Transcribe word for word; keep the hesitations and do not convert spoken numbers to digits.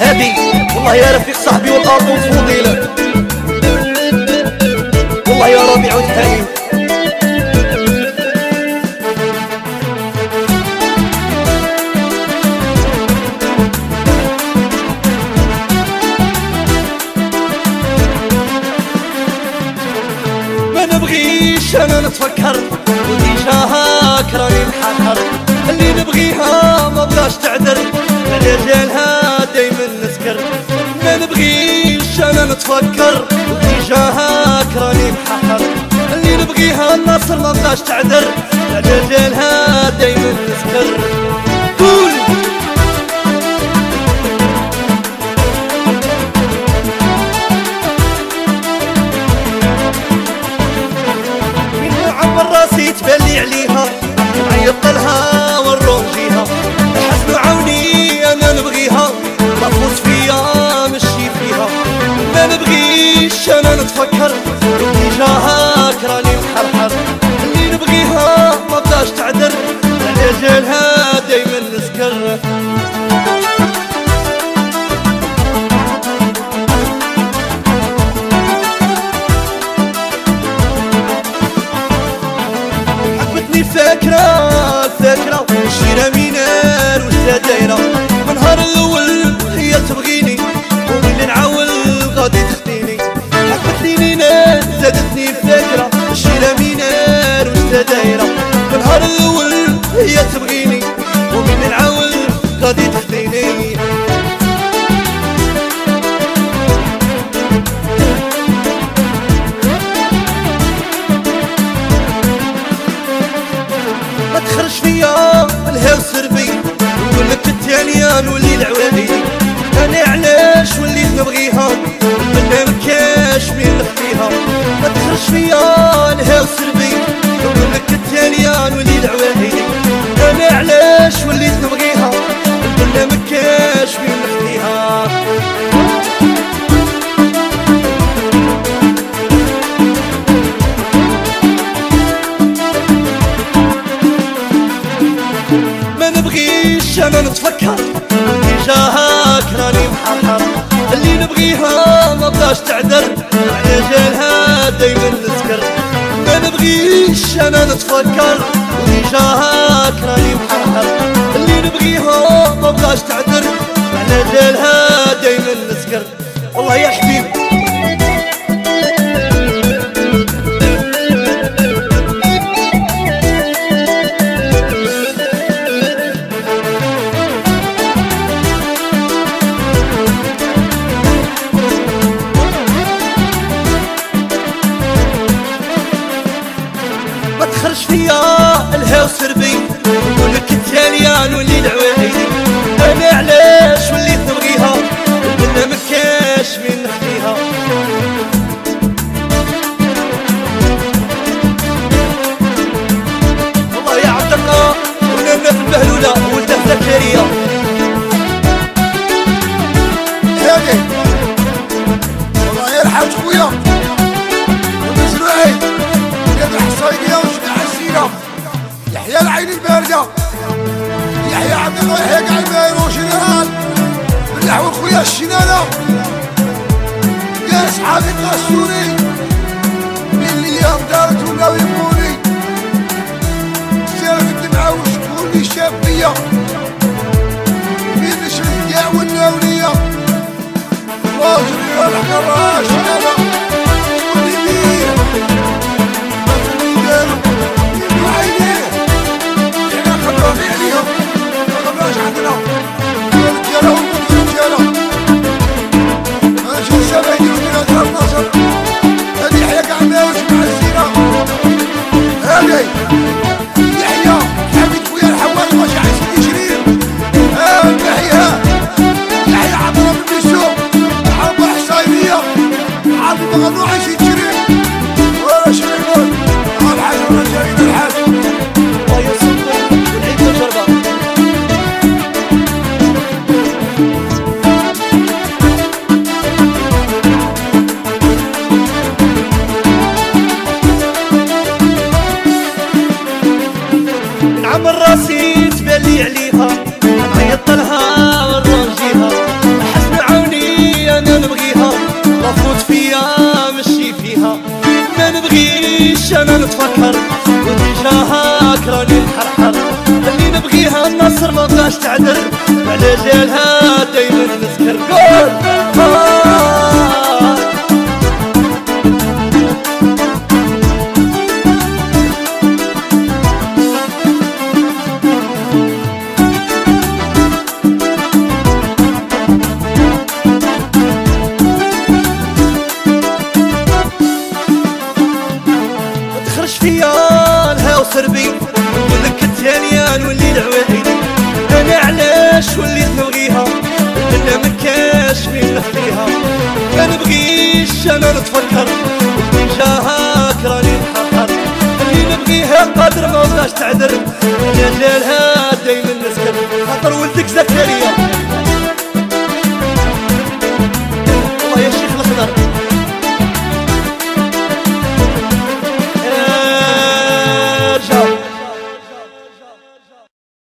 هادي والله يا رفيق صاحبي والارض والفضيله، والله يا ربيع والثاني. ما نبغيش انا نتفكر وتجاهك راني نحقر، اللي نبغيها ما بلاش تعذر على رجالها دايما نسكر. ما نبغيش انا نتفكر وتجاهك راني نحقر، اللي نبغيها النصر ما بلاش تعذر على رجالها دايما نسكر. قول تبلي عليها نعيط لها ونروح جيها، الحزن عاوني انا نبغيها ما تفوت فيا مشي فيها. ما نبغيش انا نتفكر تجاهك راني محرحر، اللي نبغيها ما بداش تعذر على جالها دايما نسكر. ذاكرة ذاكرة شيرة مينار والسدايرة، من نهار الأول هي تبغيني وملي نعول غادي تخديني. حبتني نينات زادتني بذاكرة شيرة مينار والسدايرة، من نهار الأول هي تبغيني وملي نعول غادي تخديني. تخرج فيا الهاو سربي نقولك التانية نولي العوادي، انا علاش وليت نبغيها منا مكاش مين نخفيها. ما تخرج فيا الهاو سربي نقولك التانية نولي العوادي، انا علاش وليت نبغيها منا مكاش مين نخفيها. ما نبغيش انا نتفكر تجاهك راني محقر، اللي نبغيها ما بلاش تعذر على جالها دايما نسكر. ما نبغيش انا نتفكر تجاهك راني محقر، اللي نبغيها ما بلاش تعذر على جالها دايما نسكر. والله يا حبيبي تخرج فيا الهاو سربي نقولك التالية نولي العواعيدي، انا علاش وليت نبغيها قلنا مكاش مين نخفيها. والله يا عبد الله ونمنا في البهلولة ولده زكريا هادي، والله يرحم خويا ومزروعي قد حصيني يحيى العين البارده يحيى عبد الله يحيى كاع البايرو جنرال باللحوه خويا الشنانه يا صحابي القاسوني اللي يوم دارت ولاو يبوني شارك الدمعه وشكون اللي شاف بيا بين الشريك كاع والناوليه واجري يا الحكره شنانه قولي بيه ما تبغي دارو عينيه خطرني عليهم ما قبلوش عندنا الديال ديالهم والديال ديالهم ماشي سبعين من أدرار نصر. هادي يحيى كاع ماوش مع الزينة هادي يحيى حبيت خويا الحوال ماشي عايزين يجري مصر ما بقاش تعدل على جالها دايما نذكر قول وسربي ولك الثانية نولي العوايدي أنا علاش وليت نبغيها إلا مكاش فين نخفيها ما نبغيش أنا نتفكر واتجاهك راني نحقر اللي نبغيها قادر ما بقاش تعذر يا جالها دايما نسكر خاطر ولدك زكريا.